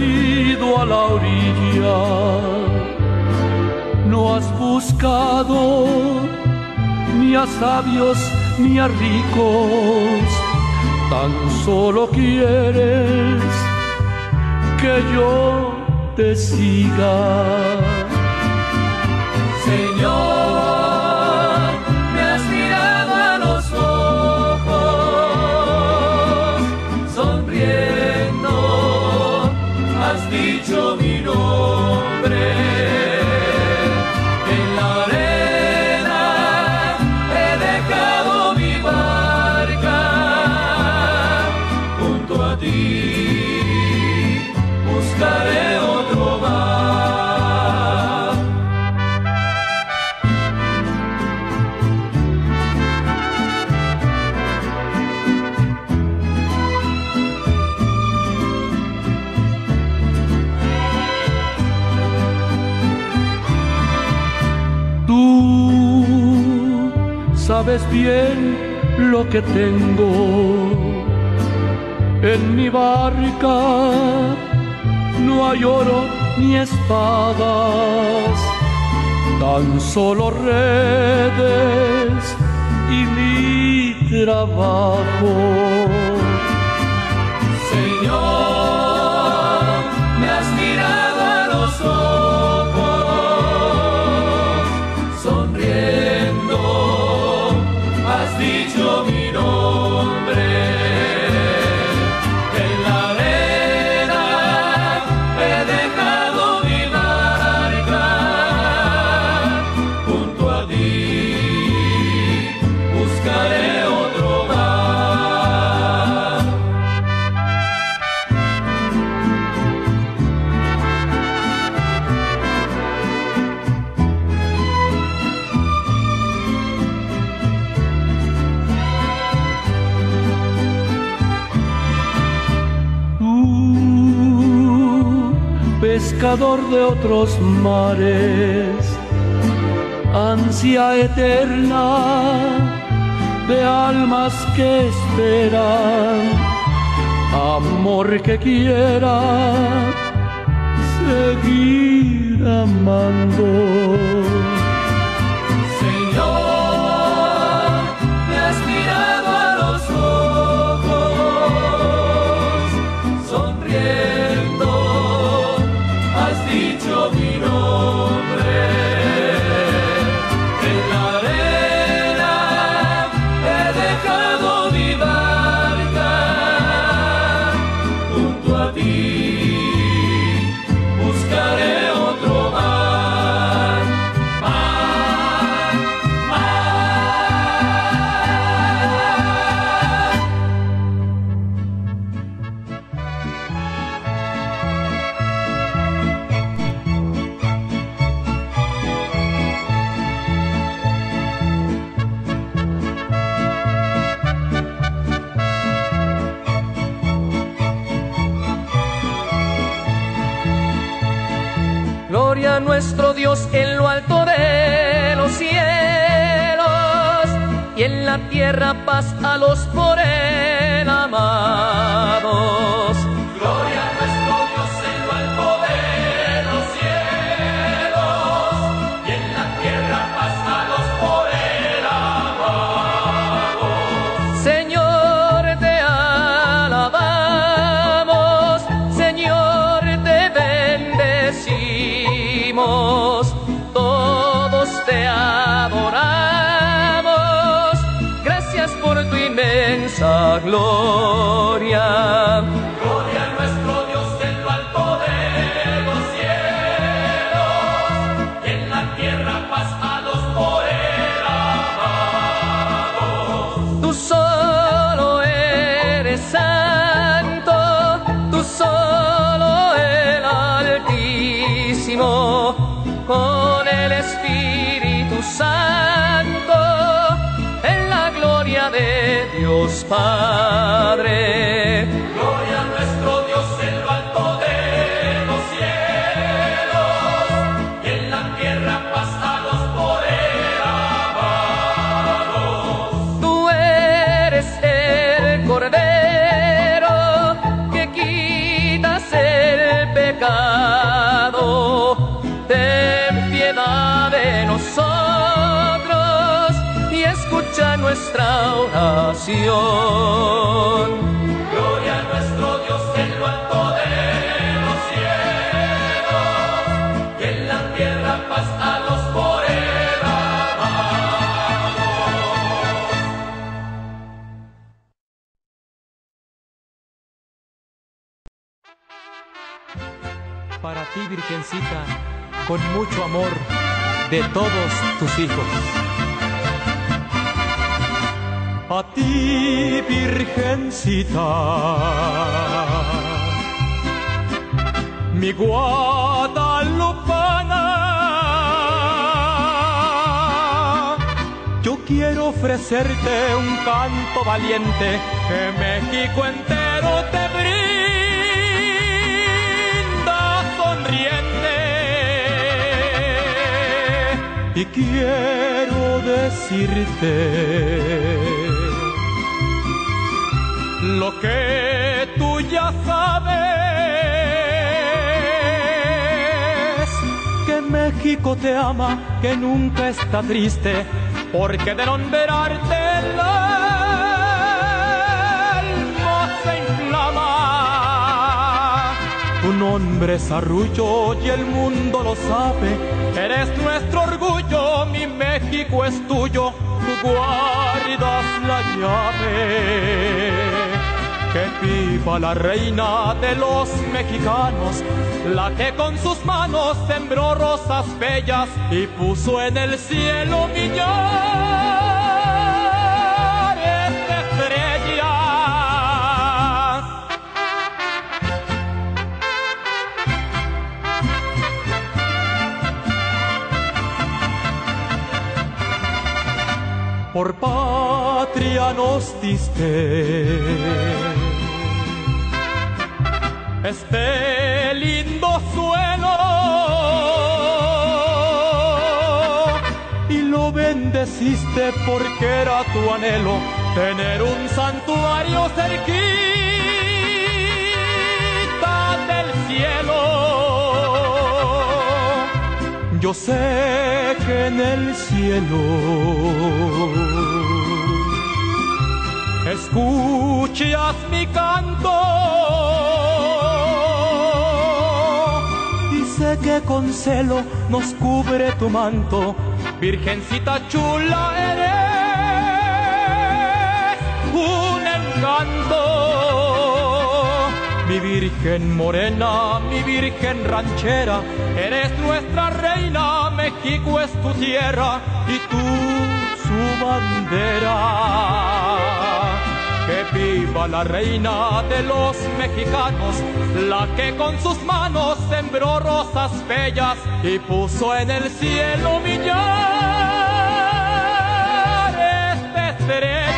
venido a la orilla, no has buscado ni a sabios ni a ricos, tan solo quieres que yo te siga. Señor, me has mirado a los ojos, sonriendo has dicho mi nombre. En la arena he dejado mi barca, junto a ti buscaré otro mar. Tú sabes bien lo que tengo en mi barca. No hay oro ni espadas, tan solo redes y mi trabajo. Señor, me has mirado a los ojos, sonriendo has dicho mi nombre. Pescador de otros mares, ansia eterna de almas que esperan, amor que quiera seguir amando. Gloria a nuestro Dios en lo alto de los cielos, y en la tierra paz a los por él amados. Gloria a nuestro Dios en lo alto de los cielos, y en la tierra paz a los por él amados. Señor, te alabamos, Señor, te bendecimos, todos te adoramos, gracias por tu inmensa gloria. Gloria a nuestro Dios en lo alto de los cielos, y en la tierra paz a los por él amados. Tú solo eres santo, tú solo el Altísimo, con el Espíritu Santo, en la gloria de Dios Padre. Gloria a nuestro Dios en lo alto de los cielos, y en la tierra paz a los por él amados. Tú eres el Cordero que quitas el pecado, escucha nuestra oración. Gloria a nuestro Dios en lo alto de los cielos, que en la tierra paz a los forever amados. Para ti, Virgencita, con mucho amor de todos tus hijos. A ti, Virgencita, mi guadalupana, yo quiero ofrecerte un canto valiente que México entero te brinda sonriente. Y quiero decirte lo que tú ya sabes, que México te ama, que nunca está triste, porque de nombrarte el alma se inflama. Tu nombre es Arrullo y el mundo lo sabe, eres nuestro orgullo, mi México es tuyo, tú guardas la llave. Que viva la reina de los mexicanos, la que con sus manos sembró rosas bellas y puso en el cielo millares de estrellas. Por patria nos diste este lindo suelo y lo bendeciste porque era tu anhelo tener un santuario cerquita del cielo. Yo sé que en el cielo escuchas mi canto, que con celo nos cubre tu manto, Virgencita chula, eres un encanto. Mi Virgen morena, mi Virgen ranchera, eres nuestra reina, México es tu tierra y tú su bandera. Que viva la reina de los mexicanos, la que con sus manos sembró rosas bellas y puso en el cielo millares de estrellas.